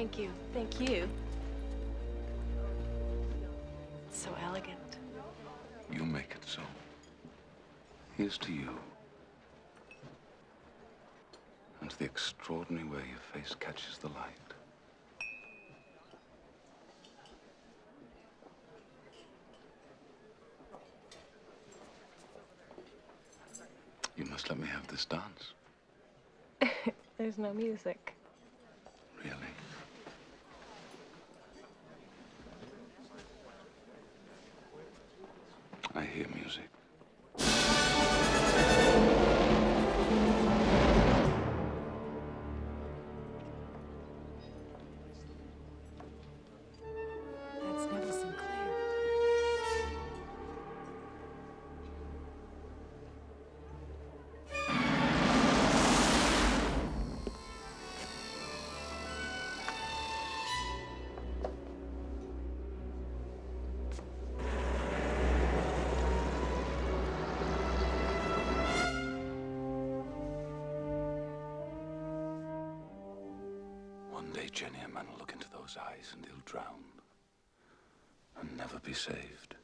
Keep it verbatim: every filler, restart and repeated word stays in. Thank you. Thank you. So elegant. You make it so. Here's to you. And to the extraordinary way your face catches the light. You must let me have this dance. There's no music. Really? I hear music. That's Neville Sinclair. One day, Jenny, a man will look into those eyes and he'll drown and never be saved.